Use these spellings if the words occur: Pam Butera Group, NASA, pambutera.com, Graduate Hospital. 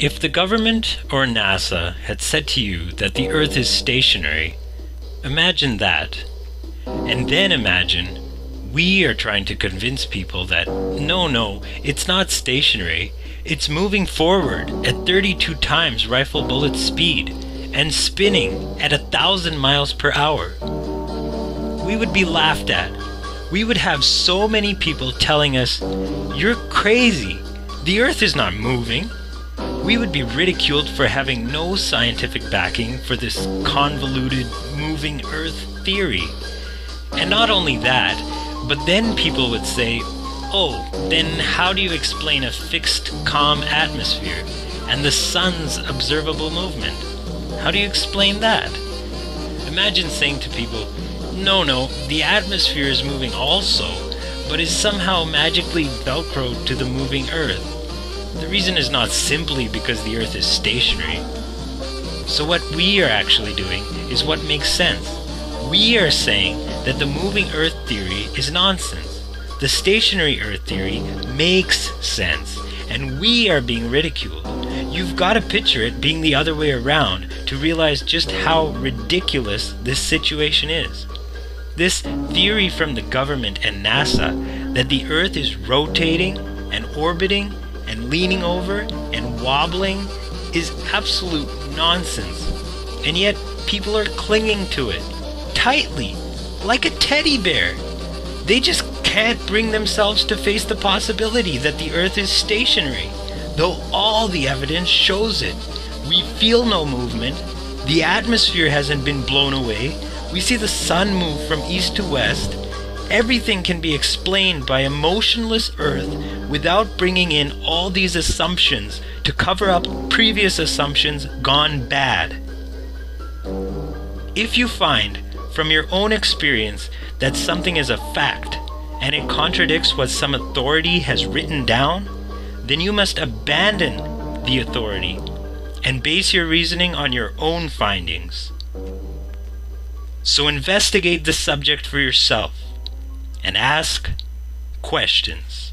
If the government or NASA had said to you that the Earth is stationary, imagine that. And then imagine we are trying to convince people that no, it's not stationary, it's moving forward at 32 times rifle bullet speed and spinning at 1,000 miles per hour. We would be laughed at. We would have so many people telling us, "You're crazy, the Earth is not moving." We would be ridiculed for having no scientific backing for this convoluted moving Earth theory. And not only that, but then people would say, "Oh, then how do you explain a fixed, calm atmosphere and the sun's observable movement? How do you explain that?" Imagine saying to people, no, the atmosphere is moving also, but is somehow magically velcroed to the moving Earth. The reason is not simply because the Earth is stationary. So what we are actually doing is what makes sense. We are saying that the moving Earth theory is nonsense. The stationary Earth theory makes sense, and we are being ridiculed. You've got to picture it being the other way around to realize just how ridiculous this situation is. This theory from the government and NASA that the Earth is rotating and orbiting and leaning over and wobbling is absolute nonsense. And yet people are clinging to it tightly, like a teddy bear. They just can't bring themselves to face the possibility that the Earth is stationary, though all the evidence shows it. We feel no movement. The atmosphere hasn't been blown away. We see the sun move from east to west. Everything can be explained by a motionless Earth without bringing in all these assumptions to cover up previous assumptions gone bad. If you find from your own experience that something is a fact and it contradicts what some authority has written down, then you must abandon the authority and base your reasoning on your own findings. So investigate the subject for yourself and ask questions.